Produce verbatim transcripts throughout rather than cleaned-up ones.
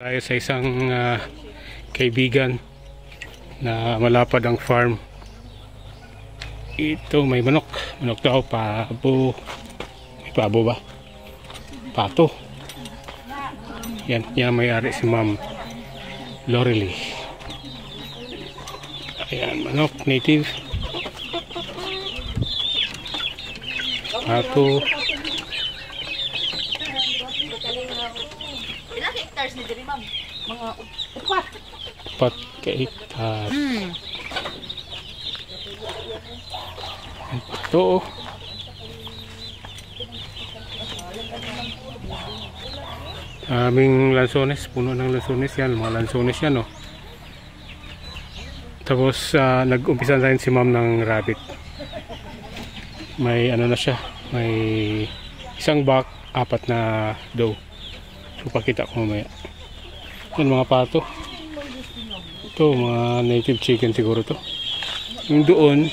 Tayo sa isang uh, kaibigan na malapad ang farm. Ito may manok. Manok daw, pabo. May pabo ba? Pato. Yan, yan may-ari si Ma'am Loreley. Ayan, manok, native. Pato. Mga upat. Upat ka hektar. Hmm. Ito. Aming lansones, puno ng lansones yan. Mga lansones yan, oh. Tapos, uh, nag-umpisa na si Ma'am ng rabbit. May ano na siya. May isang buck, apat na doe. So, pakita ko mamaya. Yan mga pato. Ito mga native chicken siguro to. Yung doon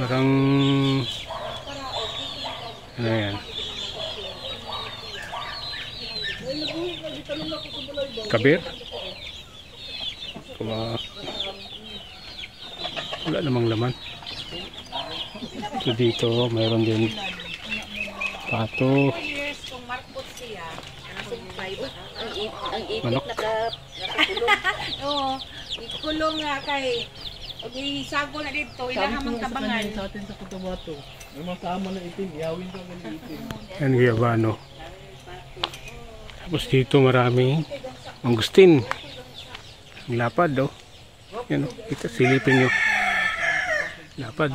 parang ano yan, kabir. Wala namang laman. Ito dito mayroon din pato. Ang ikot nakakulong. Oo, ikulong nga kay Sago na dito, ilaha mang tabangan. Sa atin sa kutabato, may masama na itim, yawin ka ng itim. Yan, giyabano. Tapos dito maraming Mang Agustin. Ang lapad, oh. Yan, oh. Kita, silipin nyo. Lapad.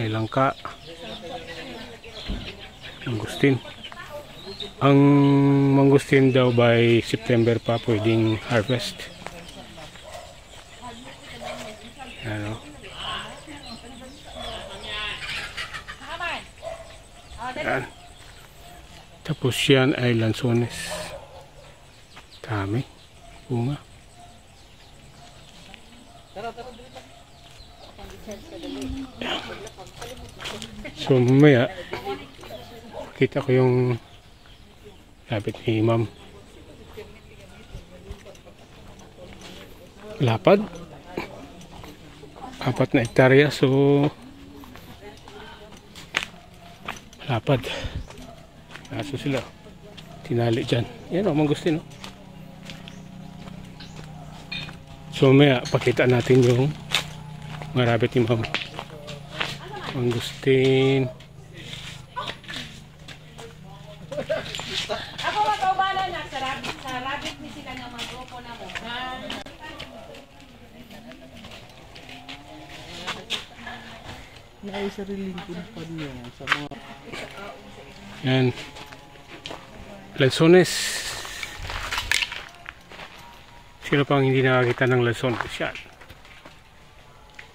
May langka. Mang Agustin. Ang Mang Agustin daw by September pa pwedeng harvest. Ano? Yan. Tapos yan ay lansones. Dami. Bunga. So mamaya kita ko yung lapit ni Ma'am. Lapad. Apat na hektarya. So lapad. Aso sila. Tinali dyan. Yan o. Mang Agustin o. So maya pakita natin yung mga rabbit ni Ma'am. Mang Agustin. Ako matawala na sa rabbit, sa rabbit ni sila ng mga grupo na mo. May sariling kumpan niya sa mga... Yan. Lansones. Sino pang hindi nakakita ng lansones? Yan.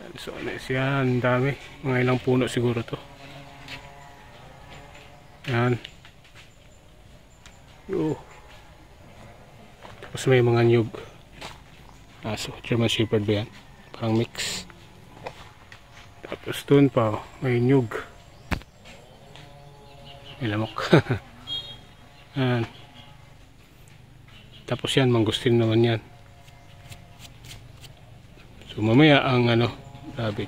Lansones yan. Dami. Mga ilang puno siguro to. Yan. Oh. Tapos may mga nyug. Aso, German Shepherd ba yan? Parang mix. Tapos dun pa, oh, may nyug. May lamok. Yan. Tapos yan, Mang Agustin naman yan. So mamaya ang ano, rabbit.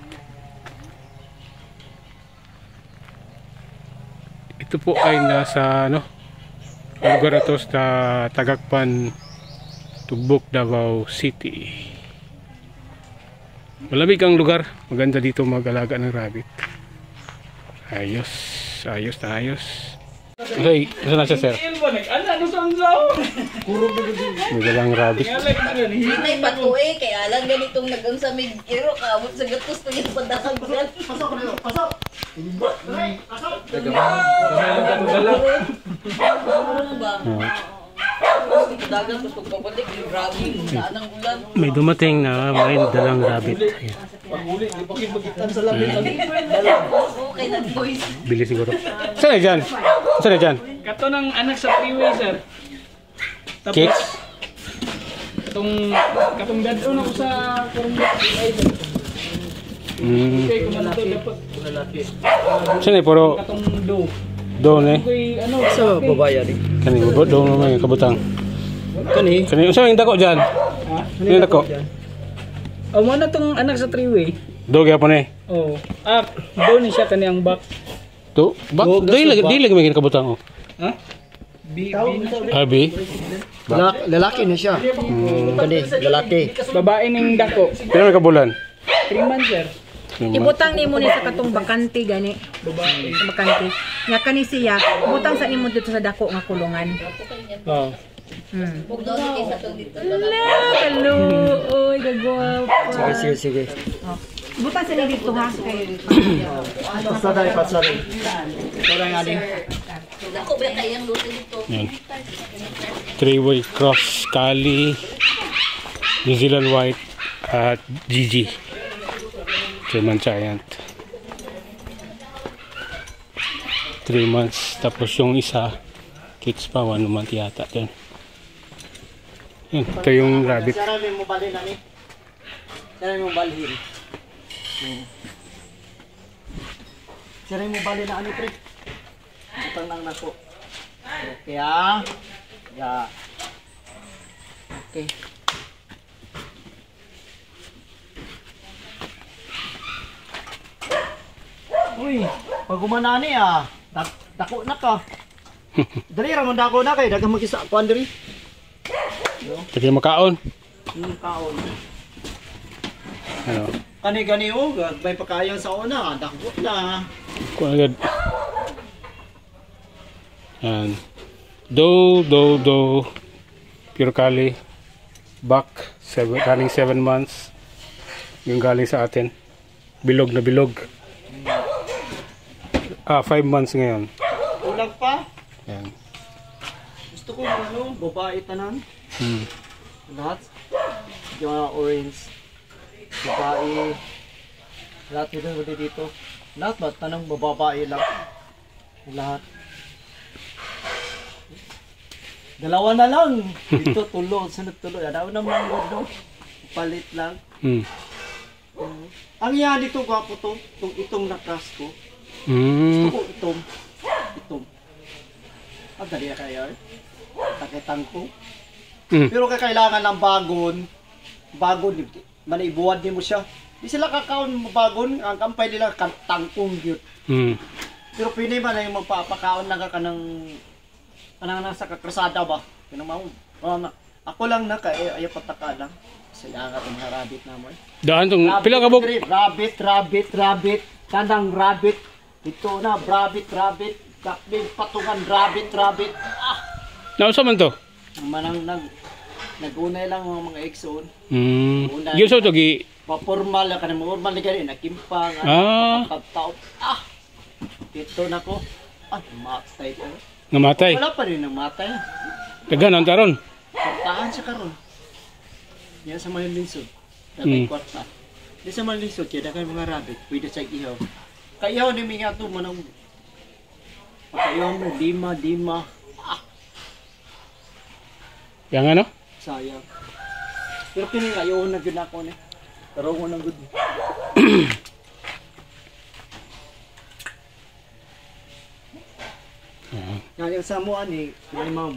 Ito po ay nasa ano, lugar na to sa Tagakpan, Tugbok, Davao City. Malamig ang lugar. Maganda dito mag-alaga ng rabbit. Ayos. Ayos na ayos. Ay, isa na siya, sir. Magalang rabbit. May patuwi. Kaya lang ganitong nag-unsamig kiro. Kawot sa gatos na yung padahagan. Pasok na yun. Pasok! Pasok! Pasok! May dumating na may dalang rabbit. Bili siguro. Saan na dyan? Saan na dyan? Kato ng anak sa freeway, sir. Cakes? Katong dad doon ako sa Saan eh, puro Doon eh. Sa babaya di. Kani ubod doon may kabutang. Kani. Kani usa ang dako diyan. Ha? Kani dako. Oh, mo na tong anak sa three-way. Do gyapon eh. Oh. Ah, doon ni siya kani ang back. To, back. Dili lagi dili lagi may kabutang oh. Ha? B. B. Lalaki na siya. Kani lalaki. Babae ning dako. Pero ka bulan. three months sir. Ibutang ni mo ni sa katong bakante gani. Sa bakante. Nga kani siya, ibutang sa nimo dito sa dako nga kulungan. Oo. Hmm. Hello. Oy, gagawin. Sige, sige. Ibutang sa ni dito ha. Pasaday, pasaday. Tora nga din. Dako ba kayang luto dito? Three-way cross Kali, New Zealand white at Gigi. German Giant three months, tapos yung isa kids pa one month yata dyan. Yun, ito yung rabbit. Okay. Uy, pagumana ni ah. Dak dako na ka. Dali ra man dako na kay daghang magisa kuan diri. Dili makaon. Dili makaon. Ano? Kani gani og bay pakayon sa una, dako na. Kuan gud. And do do do pure Kali back seven running seven months yung galing sa atin. Bilog na bilog. Ah, five months ngayon. Ulang pa? Yan. Gusto ko ano, babae tanan. Hmm. Lahat. Yung uh, orange. Babae. Lahat dito, dito. Lahat ba? Tanang babae lang. Lahat. Dalawa na lang. Dito tulo. Sunod tulo. Ano naman yung palit lang. Hmm. Um, ang yan dito gwapo to. Itong, itong nakas ko. Mm. Gusto ko itong, itong. Ang dali na kaya eh. Takitan ko. Mm. Pero kakailangan ng bagon. Bagon, manaibuhan din mo siya. Di sila kakaon mo bagon. Ang kampay nila, tangkong yun. Mm. Pero pwede ba na yung magpapakaon na ka ng kanang nasa kakrasada ba? Pinamaon. Ako lang na kaya, ayaw pataka lang. Sila ka itong rabbit naman. Daan itong, pila ka buk? Rabbit, rabbit, rabbit. Kanang rabbit. Dito na, rabbit, rabbit, kapil, patungan, rabbit, rabbit. Ah! Nausa man to? Manang nag, nag-unay lang ang mga exon. Hmm. Giuso to, gi? Papormal, kanang normal na gano'n, nakimpang, ah. Pagtaop. Ah! Dito na ko. Ah, matay ko. Namatay? Wala pa rin, namatay. Tagan, ang taron? Pagtaan siya karon. Yan sa mga linsod. Dagan kwarta. Yan sa mga linsod, kaya dagan mga rabbit, pwede siya ihaw. Kayaw ni mga ito, manang kayaw mo, lima, lima. Ah. Yang ano? Sayang. Pero kayaw na gano'n ako na. Taraw ko ng gano'n. Kaya sa mo, ani, kaya ma'am,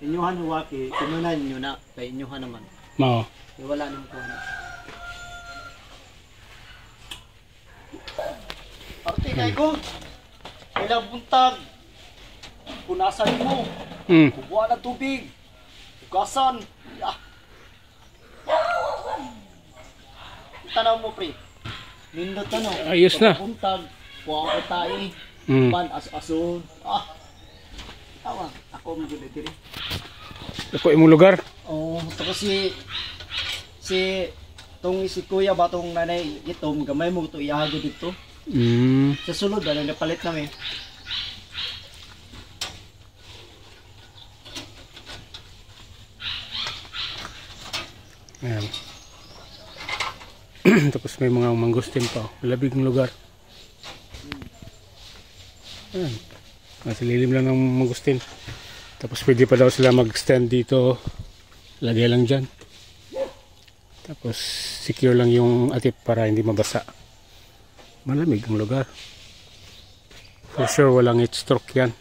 inyohan huwaki, tinunan nyo na, kaya inyohan naman. Oo. Kaya wala naman ko na. Parte kay ko. Ilang buntag. Punasan mo. Mm. Kukuha ng tubig. Hugasan. Yeah. Tanaw mo, pre. Nindot na, no? Ayos na. Buntag. Kuha ko tayo. Mm. Pan, as-asun. Ah. Tawa. Ako, mag-delivery. Ako, imong lugar? Oo. Oh, ito kasi, si, itong si kuya ba, itong nanay, ito, gamay mo ito, ihago dito. Mm. Sa sulod, ano, napalit namin. Ayan. Tapos may mga mangustin pa. Malabig ng lugar. Ayan. Masililim lang ng mangustin. Tapos pwede pa daw sila mag-extend dito. Lagay lang dyan. Tapos secure lang yung atip para hindi mabasa. Malamig ang lugar. For sure walang heat stroke yan.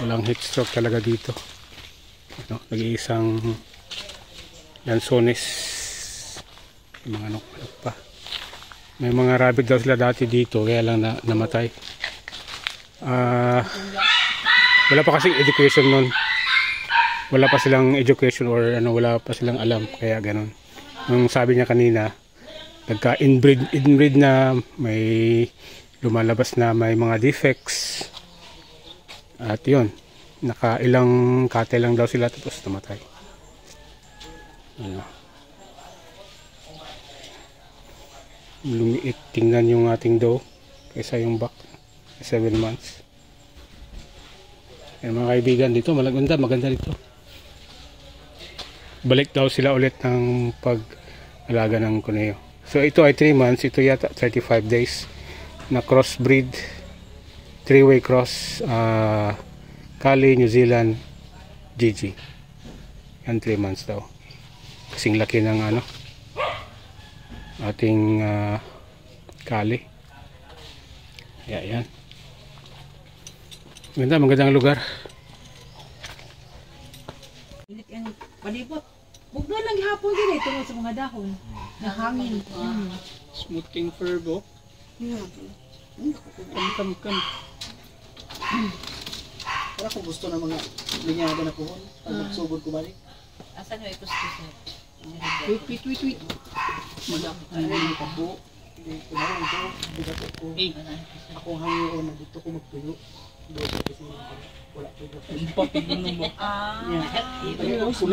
Walang heat stroke talaga dito. Ano, nag-iisang lansones. Mga ano pa. May mga rabbit daw sila dati dito kaya lang na, namatay. Ah, uh, wala pa kasi education noon. Wala pa silang education or ano, wala pa silang alam kaya ganun. Nung sabi niya kanina, nagka inbreed inbreed na, may lumalabas na may mga defects. At 'yun, nakailang kate lang daw sila tapos namatay. Ano. Lumiit tingnan yung ating doe kaysa yung buck, seven months. Ayan mga kaibigan, dito maganda, maganda dito. Balik daw sila ulit ng pag-alaga ng kuneyo. So ito ay three months, ito yata thirty-five days na crossbreed, three-way cross, uh, Kali, New Zealand, G G. Yan three months daw. Kasing laki ng ano, ating uh, Kali. Yeah, yan. Maganda, magandang lugar. Init ang palibot. Bugla lang hapon din eh, tungkol sa mga dahon. Nahangin. Mm. Smoothing furbo. Yeah. Kam-kam-kam. Mm. Para ko gusto ng mga linyada na puhon. Pag magsugod kumalik. Asan nyo ikustos na? Tweet, tweet, tweet, tweet. Madapit na rin ang kapo. Kumalang ko, bigatot ko. Ako hangin ko na dito ko magtuyo. Pula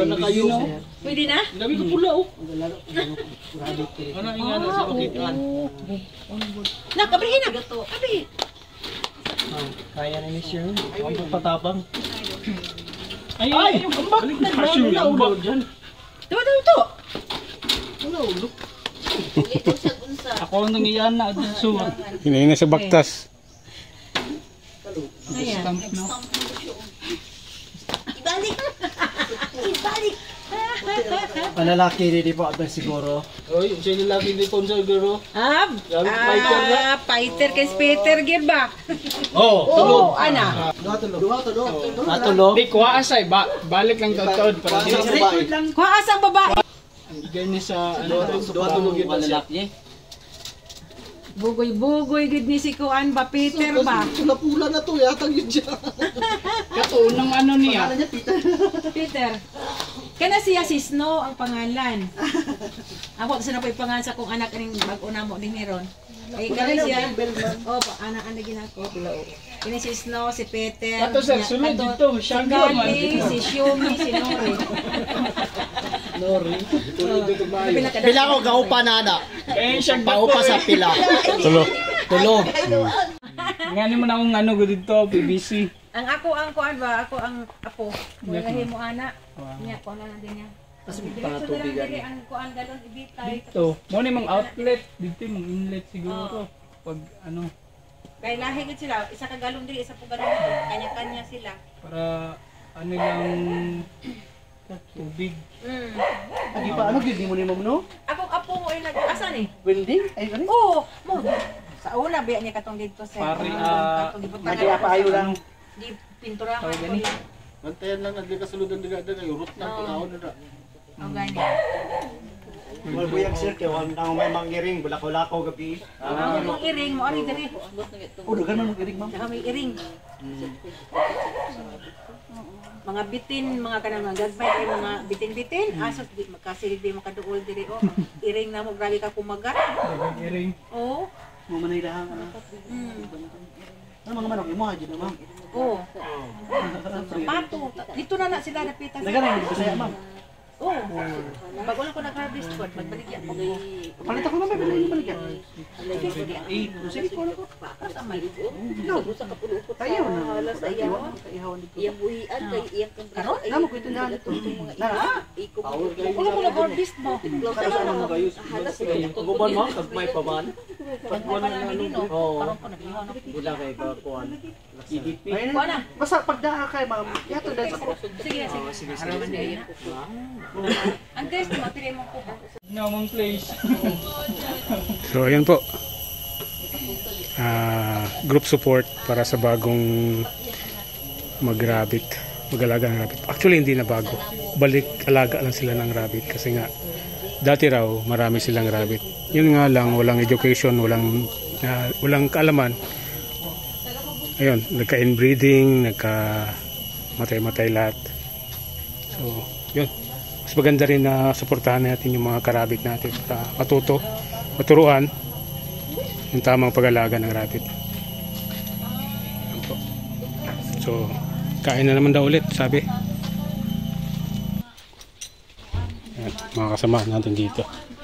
na kayo. Pwede na? Grabe ka pula oh. Nak, kabrihin na. Kabrihin. Kaya na miss yun. Ang pagpatabang. Ay! Yung ambak! Kasyo yung ambak dyan. Tawa tawa to! Wala ulok. Ako ang nangyayaan na. Hinayin na sa baktas. Ayan, stamp, no? Ibalik! Ibalik! Malalaki rin po abang siguro. Uy, siya nilaki rin po siguro. Ah, fighter kay Peter gir ba? Oo, tulog. Oo, ana. Duha tulog. Duha tulog. Duha tulog. Di, kuha asay. Balik lang taon-taon. Kuha asang babae. Ang igay niya sa duha tulog yun malalaki. Bugoy-bugoy gid ni si Kuan ba Peter ba? Pula na to yata yun diyan. Kato ng ano niya? Pangalan niya Peter. Peter. Kana siya si Snow ang pangalan. Ako sa napay pangalan sa kong anak ning bag-o namo din ni Ron. Ay kana siya. Oh, anak ana ginako. Kini si Snow, si Peter. Kato sa sunod dito, siyang gaman dito. Si Shumi, si Nori. Nori. Pila ko gaupa na ana. Eh, siyang gaupa sa pila. Tulog. Tulog. Ngani mo na akong ano dito, P B C. Ang ako ang kuan ba? Ako ang apo. Mulahin mo ana. Niya, kuan na din niya. Kasi patubigan. Ang kuan galon ibitay. Dito. Mo ni mang outlet, dito mang inlet siguro. Pag ano. Kaya lahi gid sila, isa ka galon diri, isa po galon. Kanya-kanya sila. Para ano lang tubig. Mm. Agi pa ano gid mo ni mam no? Akong apo mo ay nag-asa ni. Welding? Ay gani? Oo, mo. Sa una biya niya katong dito sa pare ah paayo lang di pintura ka gani bantayan lang nagli kasuludan diga daga yung root na tunaw na oh gani wal buyak sir kay wal nang may mangiring bulak-bulakaw gabi ah mo iring mo ari diri oh dagan mo iring ma'am kami iring mga bitin mga kanang gagpay kay mga bitin-bitin asot di makasilid di makaduol diri oh iring na mo grabe ka kumagat iring oh mo manila hang ano. Ano mga manok mo haji na ma'am? Oo. Sapato. Dito na na sila napitan. Nagana dito saya ma'am. Oo. Pag wala ko nag-harvest ko, magbalik yan. Palit ako na may bilhin balik yan. Eh, sige ko na ko. Para sa may. No, sa kapulo ko. Tayo na wala sa iya. Ihawan dito. Iyang buhian kay iyang kamera. Namo ko tunahan ito. Nara. Iko ko. Wala ko nag-harvest mo. Para sa mga gayus. Guban mo kag may paman. Pagkuhan na nung bula kay Bakuan. Kuhan na. Basta pagdaha kay ma'am. Yato dahil sa kurusod. Sige, sige. Harapan niya yun. Ang guys, mapili mo po. Namang place. So, ayan po. uh, group support para sa bagong mag-rabbit, mag-alaga ng rabbit. Actually, hindi na bago. Balik alaga lang sila ng rabbit kasi nga dati raw marami silang rabbit. Yun nga lang, walang education, walang uh, walang kaalaman. Ayun, nagka-inbreeding, nagka-matay-matay lahat. So, yun. Mas maganda rin na suportahan natin yung mga karabit natin para matuto, maturuan yung tamang pag-alaga ng rabbit. So, kain na naman daw ulit, sabi. Ayan, mga kasama natin dito.